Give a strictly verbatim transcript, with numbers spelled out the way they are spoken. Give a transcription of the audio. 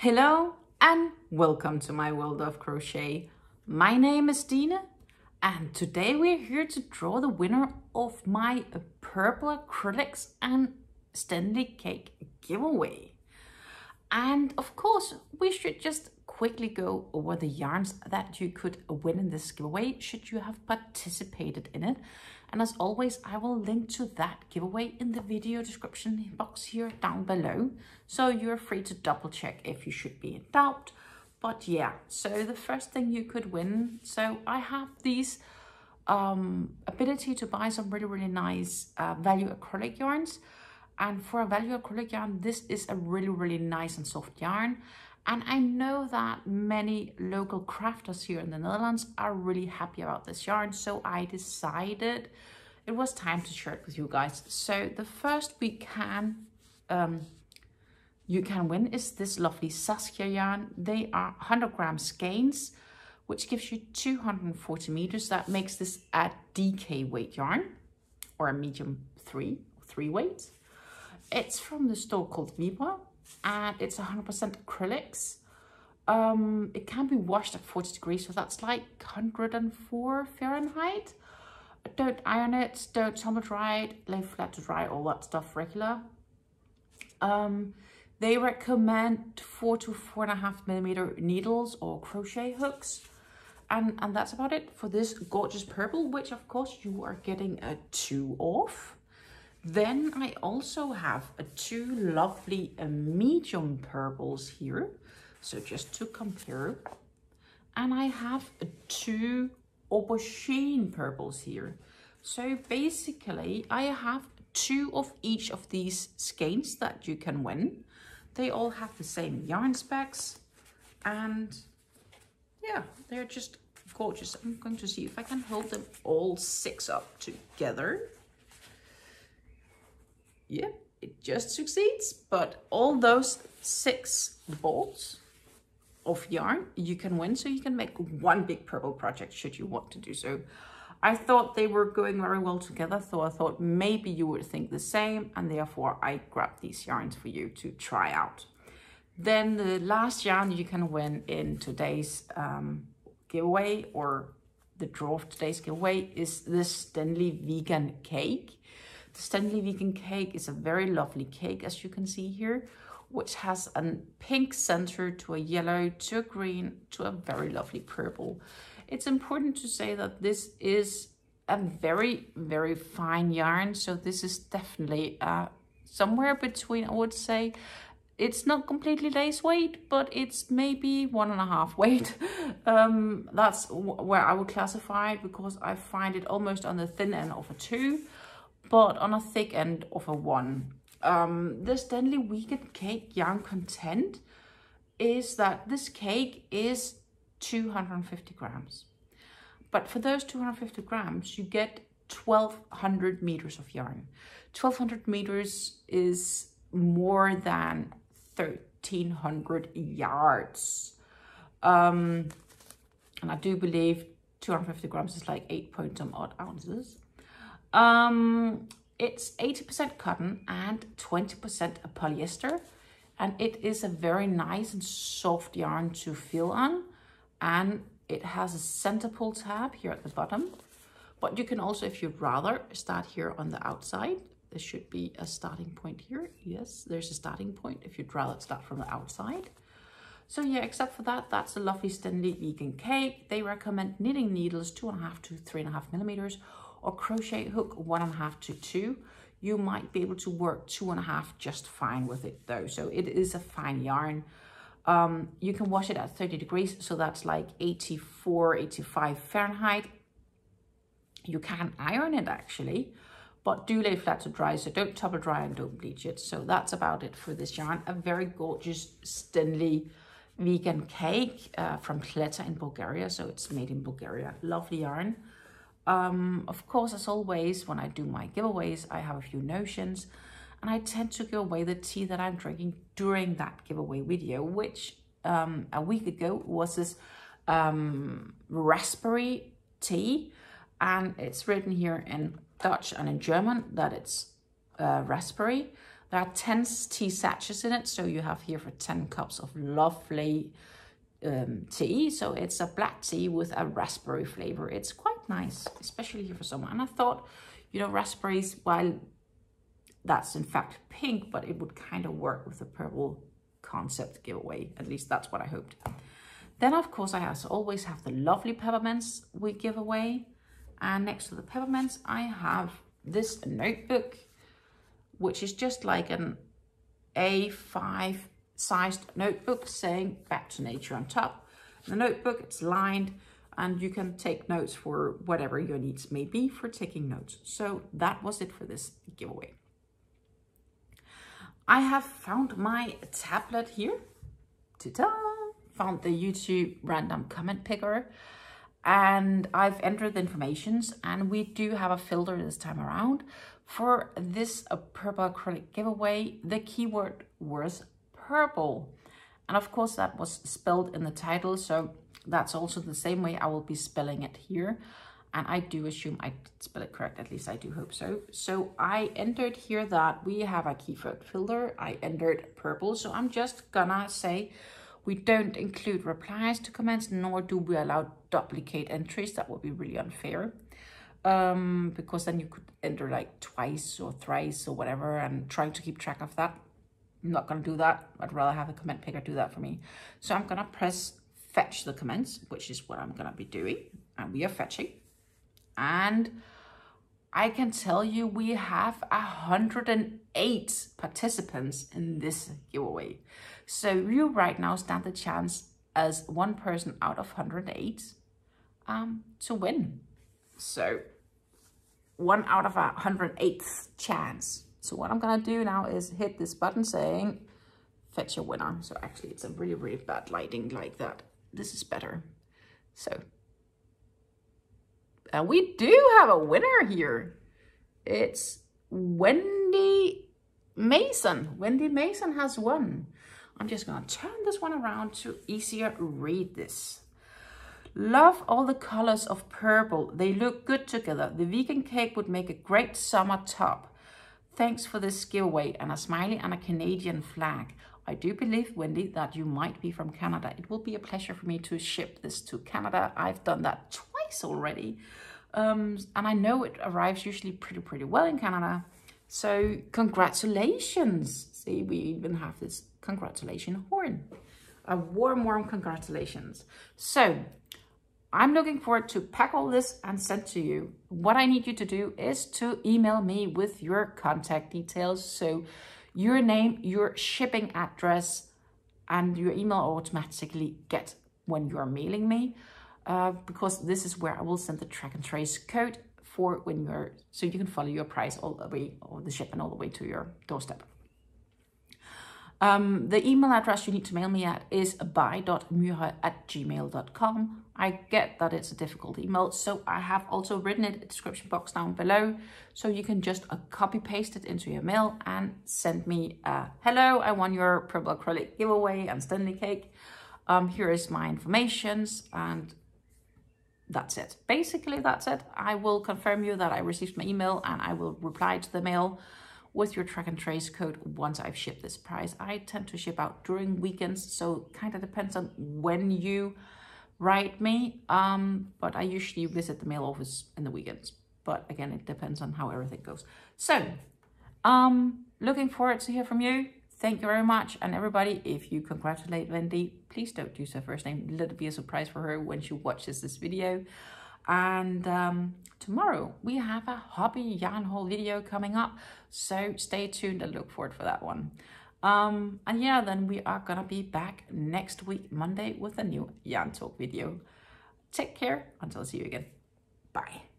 Hello and welcome to my world of crochet. My name is Dina and today we're here to draw the winner of my purple acrylics and Stanley cake giveaway. And of course we should just quickly go over the yarns that you could win in this giveaway should you have participated in it. And as always, I will link to that giveaway in the video description box here down below. So you're free to double check if you should be in doubt. But yeah, so the first thing you could win. So I have these um, ability to buy some really, really nice uh, value acrylic yarns. And for a value acrylic yarn, this is a really, really nice and soft yarn. And I know that many local crafters here in the Netherlands are really happy about this yarn. So I decided it was time to share it with you guys. So the first we can, um, you can win is this lovely Saskia yarn. They are one hundred gram skeins, which gives you two hundred forty meters. That makes this a D K weight yarn or a medium three, three weight. It's from the store called Vibra. And it's one hundred percent acrylics. Um, it can be washed at forty degrees, so that's like one hundred four Fahrenheit. Don't iron it, don't tumble dry it, lay flat to dry, all that stuff regular. Um, they recommend four to four and a half millimeter needles or crochet hooks. And, and that's about it for this gorgeous purple, which of course you are getting a two off. Then I also have two lovely medium purples here, so just to compare. And I have two aubergine purples here. So basically I have two of each of these skeins that you can win. They all have the same yarn specs and yeah, they're just gorgeous. I'm going to see if I can hold them all six up together. Yep, it just succeeds, but all those six balls of yarn you can win, so you can make one big purple project should you want to do so. I thought they were going very well together, so I thought maybe you would think the same, and therefore I grabbed these yarns for you to try out. Then the last yarn you can win in today's um, giveaway, or the draw of today's giveaway, is this Stanley Vegan Cake. The Stanley Vegan Cake is a very lovely cake, as you can see here, which has a pink center to a yellow to a green to a very lovely purple. It's important to say that this is a very, very fine yarn. So this is definitely uh, somewhere between, I would say, it's not completely lace weight, but it's maybe one and a half weight. um, that's where I would classify it, because I find it almost on the thin end of a two, but on a thick end of a one. Um, the Stanley Vegan Cake yarn content is that this cake is two hundred fifty grams. But for those two hundred fifty grams, you get twelve hundred meters of yarn. twelve hundred meters is more than thirteen hundred yards. Um, and I do believe two hundred fifty grams is like eight point some odd ounces. Um, it's eighty percent cotton and twenty percent polyester, and it is a very nice and soft yarn to feel on, and it has a center pull tab here at the bottom, but you can also, if you'd rather, start here on the outside. There should be a starting point here. Yes, there's a starting point if you'd rather start from the outside. So yeah, except for that, that's a lovely Stanley Vegan Cake. They recommend knitting needles two and a half to three and a half millimeters, or crochet hook one and a half to two. You might be able to work two and a half just fine with it though. So it is a fine yarn. Um, you can wash it at thirty degrees. So that's like eighty-four, eighty-five Fahrenheit. You can iron it actually, but do lay flat to dry. So don't double dry and don't bleach it. So that's about it for this yarn. A very gorgeous Stanley Vegan Cake uh, from Pleta in Bulgaria. So it's made in Bulgaria. Lovely yarn. Um, of course, as always, when I do my giveaways, I have a few notions, and I tend to give away the tea that I'm drinking during that giveaway video, which um, a week ago was this um, raspberry tea, and it's written here in Dutch and in German that it's uh, raspberry. There are ten tea sachets in it, so you have here for ten cups of lovely um, tea. So it's a black tea with a raspberry flavor. It's quite nice, especially here for summer. And I thought, you know, raspberries, while that's in fact pink, but it would kind of work with the purple concept giveaway. At least that's what I hoped. Then, of course, I always have the lovely peppermints we give away. And next to the peppermints, I have this notebook, which is just like an A five sized notebook saying back to nature on top. The notebook, it's lined, and you can take notes for whatever your needs may be for taking notes. So that was it for this giveaway. I have found my tablet here. Ta-da! Found the YouTube random comment picker. And I've entered the informations, and we do have a filter this time around. For this uh, purple acrylic giveaway, the keyword was purple. And of course that was spelled in the title, so that's also the same way I will be spelling it here. And I do assume I did spell it correct, at least I do hope so. So I entered here that we have a keyword filter. I entered purple, so I'm just gonna say, we don't include replies to comments, nor do we allow duplicate entries. That would be really unfair, um, because then you could enter like twice or thrice or whatever, and trying to keep track of that. I'm not gonna do that. I'd rather have a comment picker do that for me. So I'm gonna press fetch the comments, which is what I'm gonna be doing. And we are fetching. And I can tell you we have one hundred and eight participants in this giveaway. So you right now stand a chance as one person out of one hundred and eight um, to win. So one out of a one hundred and eighth chance. So what I'm gonna do now is hit this button saying fetch a winner. So actually it's a really, really bad lighting like that. This is better. So. And we do have a winner here. It's Wendy Mason. Wendy Mason has won. I'm just going to turn this one around to easier read this. Love all the colors of purple. They look good together. The vegan cake would make a great summer top. Thanks for this giveaway, and a smiley and a Canadian flag. I do believe, Wendy, that you might be from Canada. It will be a pleasure for me to ship this to Canada. I've done that twice already, um, and I know it arrives usually pretty pretty well in Canada, so congratulations. See, we even have this congratulation horn. A warm warm congratulations. So I'm looking forward to pack all this and send to you. What I need you to do is to email me with your contact details, so your name, your shipping address, and your email automatically get when you're mailing me. Uh, because this is where I will send the track and trace code for when you're, so you can follow your price all the way, or the shipment all the way to your doorstep. Um, the email address you need to mail me at is by dot myrhoej at gmail dot com. I get that it's a difficult email, so I have also written it in the description box down below, so you can just uh, copy paste it into your mail and send me a hello, I won your purple acrylic giveaway and Stanley cake. Um, here is my informations, and that's it. Basically, that's it. I will confirm you that I received my email, and I will reply to the mail with your track and trace code once I've shipped this prize. I tend to ship out during weekends, so kind of depends on when you write me. Um, but I usually visit the mail office in the weekends. But again, it depends on how everything goes. So, um, looking forward to hear from you. Thank you very much. And everybody, if you congratulate Wendy, please don't use her first name. Let it be a surprise for her when she watches this video. And um, tomorrow we have a hobby yarn haul video coming up. So stay tuned and look forward for that one. Um, and yeah, then we are going to be back next week, Monday, with a new yarn talk video. Take care. Until I see you again. Bye.